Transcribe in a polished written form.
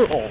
Oh.